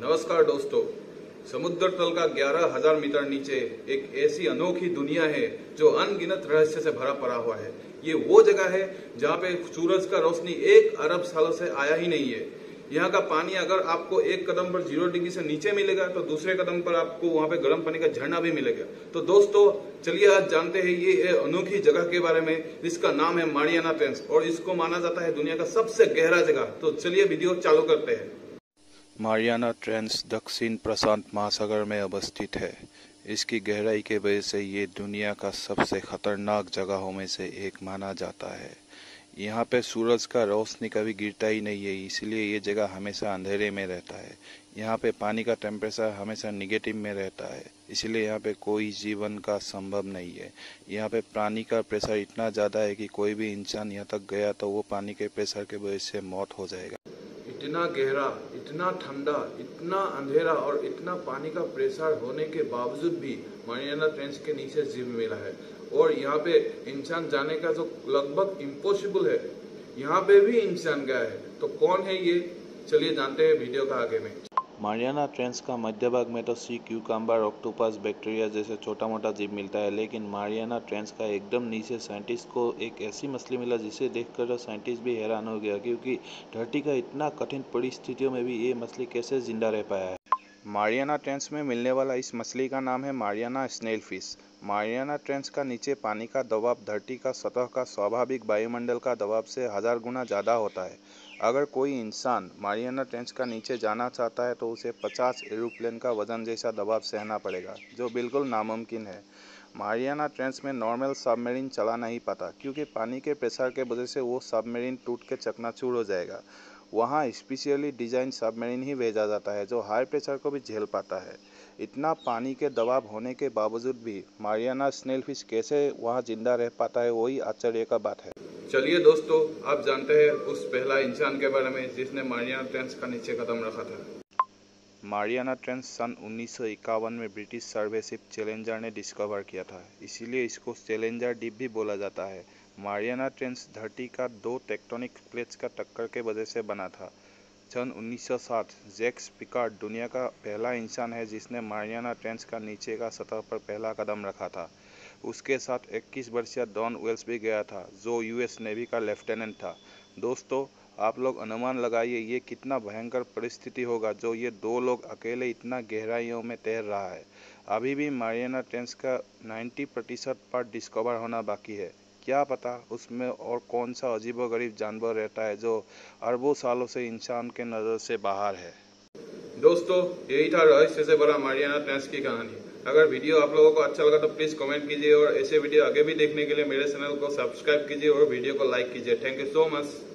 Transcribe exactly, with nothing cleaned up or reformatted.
नमस्कार दोस्तों, समुद्र तल का ग्यारह हज़ार मीटर नीचे एक ऐसी अनोखी दुनिया है जो अनगिनत रहस्य से भरा पड़ा हुआ है। ये वो जगह है जहाँ पे सूरज का रोशनी एक अरब सालों से आया ही नहीं है। यहाँ का पानी अगर आपको एक कदम पर जीरो डिग्री से नीचे मिलेगा तो दूसरे कदम पर आपको वहाँ पे गर्म पानी का झरना भी मिलेगा। तो दोस्तों चलिए आज जानते हैं ये अनोखी जगह के बारे में। इसका नाम है मारियाना ट्रेंच और इसको माना जाता है दुनिया का सबसे गहरा जगह। तो चलिए वीडियो चालू करते हैं। मारियाना ट्रेंच दक्षिण प्रशांत महासागर में अवस्थित है। इसकी गहराई के वजह से ये दुनिया का सबसे खतरनाक जगहों में से एक माना जाता है। यहाँ पे सूरज का रोशनी कभी गिरता ही नहीं है, इसलिए ये जगह हमेशा अंधेरे में रहता है। यहाँ पे पानी का टेम्परेचर हमेशा निगेटिव में रहता है, इसलिए यहाँ पे कोई जीवन का संभव नहीं है। यहाँ पे पानी का प्रेशर इतना ज़्यादा है कि कोई भी इंसान यहाँ तक गया तो वो पानी के प्रेशर के वजह से मौत हो जाएगा। इतना गहरा, इतना ठंडा, इतना अंधेरा और इतना पानी का प्रेशर होने के बावजूद भी मारियाना ट्रेंच के नीचे जीव मिला है और यहाँ पे इंसान जाने का जो लगभग इम्पॉसिबल है, यहाँ पे भी इंसान गया है। तो कौन है ये, चलिए जानते हैं वीडियो का आगे में। मारियाना ट्रेंच का मध्य भाग में तो सी क्यूकाम्बा ऑक्टोपस बैक्टीरिया जैसे छोटा मोटा जीव मिलता है, लेकिन मारियाना ट्रेंच का एकदम नीचे साइंटिस्ट को एक ऐसी मछली मिला जिसे देखकर साइंटिस्ट भी हैरान हो गया, क्योंकि धरती का इतना कठिन परिस्थितियों में भी ये मछली कैसे जिंदा रह पाया है। मारियाना ट्रेंच में मिलने वाला इस मछली का नाम है Mariana snail fish. Mariana trench का नीचे पानी का दबाव धरती का सतह का स्वाभाविक वायुमंडल का दबाव से हज़ार गुना ज़्यादा होता है। अगर कोई इंसान मारियाना ट्रेंच का नीचे जाना चाहता है तो उसे पचास एरोप्लेन का वजन जैसा दबाव सहना पड़ेगा, जो बिल्कुल नामुमकिन है। मारियाना ट्रेंच में नॉर्मल सबमरीन चला नहीं पाता, क्योंकि पानी के प्रेशर के वजह से वो सबमरीन टूट के चकनाचूर हो जाएगा। वहाँ स्पेशली डिजाइन सबमरीन ही भेजा जाता है जो हाई प्रेशर को भी झेल पाता है। इतना पानी के दबाव होने के बावजूद भी मारियाना स्नैल फिश कैसे वहाँ जिंदा रह पाता है, वही आश्चर्य का बात है। चलिए दोस्तों, आप जानते हैं उस पहला इंसान के बारे में जिसने मारियाना ट्रेंच का नीचे कदम रखा था। मारियाना ट्रेंच सन उन्नीस सौ इक्यावन में ब्रिटिश सर्वे शिप चैलेंजर ने डिस्कवर किया था, इसीलिए इसको चैलेंजर डीप भी बोला जाता है। मारियाना ट्रेंच धरती का दो टेक्टोनिक प्लेट्स का टक्कर के वजह से बना था। सन उन्नीस सौ साठ जैक्स पिकार दुनिया का पहला इंसान है जिसने मारियाना ट्रेंच का नीचे का सतह पर पहला कदम रखा था। उसके साथ इक्कीस वर्षीय डॉन वेल्स भी गया था, जो यूएस नेवी का लेफ्टिनेंट था। दोस्तों आप लोग अनुमान लगाइए ये कितना भयंकर परिस्थिति होगा जो ये दो लोग अकेले इतना गहराइयों में तैर रहा है। अभी भी मारियाना ट्रेंच का नाइन्टी प्रतिशत पार्ट डिस्कवर होना बाकी है। क्या पता उसमें और कौन सा अजीबोगरीब जानवर रहता है जो अरबों सालों से इंसान के नज़र से बाहर है। दोस्तों यही था रहस्य से भरा मारियाना ट्रेंच की कहानी। अगर वीडियो आप लोगों को अच्छा लगा तो प्लीज़ कमेंट कीजिए और ऐसे वीडियो आगे भी देखने के लिए मेरे चैनल को सब्सक्राइब कीजिए और वीडियो को लाइक कीजिए। Thank you so much.